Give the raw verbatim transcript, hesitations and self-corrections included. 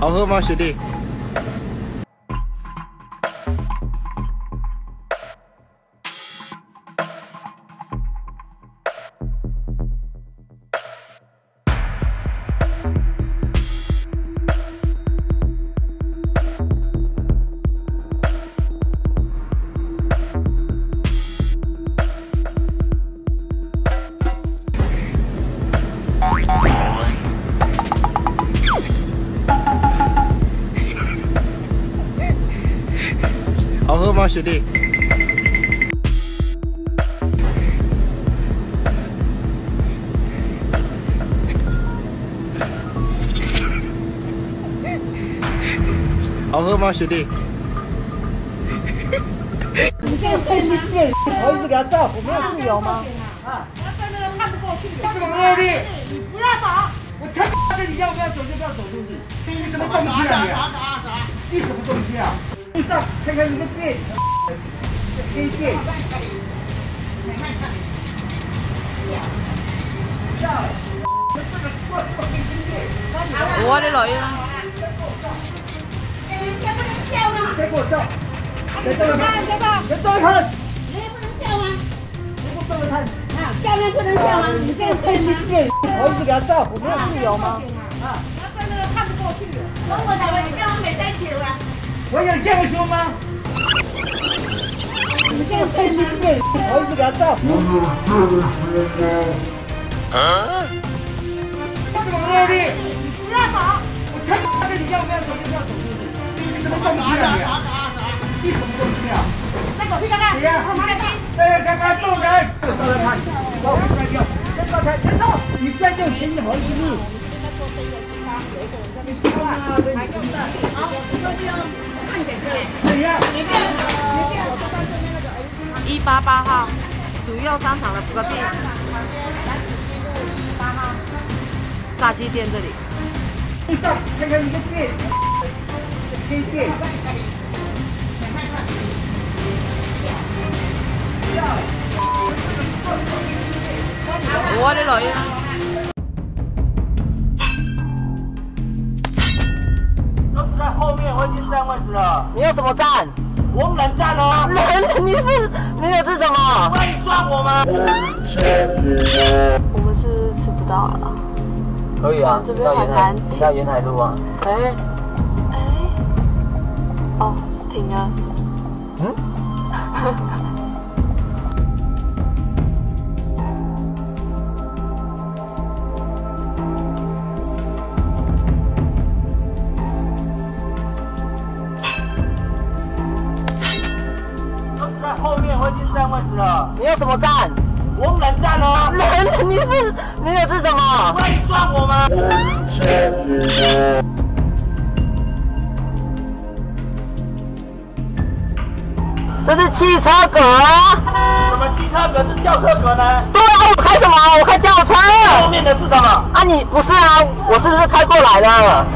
好喝吗，学弟？ 好喝吗，学弟？好喝吗，学弟？你这太是贱，猴子给他照，我们要自由吗？啊！看不过去，看不过去，你不要打！我他妈的，你要不要走就不要走出去！你什么东西啊？你什么东西啊？ 地上看看你的电，黑电。我的老爷们！别不能笑啊！别给我笑！别动了他！别动！别动他！你不能笑啊！你不动了他！啊！下面不能笑啊！你这太是贱，猴子给他照，我们有自由吗？啊！那真的看不过去，我我打完你让我没在酒啊！ 我有这样说吗？你这太是贱，猴子给他造！啊！干什么恶的？你不要打！我他妈的，你要不要走就要走出去！你什么东西啊？你什么东西啊？再走去看看！谁呀？哎，看看动人！动人！把我们干掉！别动他！别动！你干掉全是猴子命！你他妈的！好，就这样。 一八八号，主要商场的隔壁，炸鸡店这里。地上看看你的店，黑店。我的老爷！ 我已经占位置了，你有什么站？我不能站哦。人，你是你有这什么？不然你抓我吗？我们是吃不到了。可以啊，这边还蛮停到沿海路啊。哎哎，哦，停啊。嗯。你有什么站？我不能站哦。人，你是你有这什么？不然你抓我吗？这是汽车格。什么汽车格？是轿车格呢？对啊，我开什么？我开轿车。后面的是什么？啊，你不是啊？我是不是开过来了？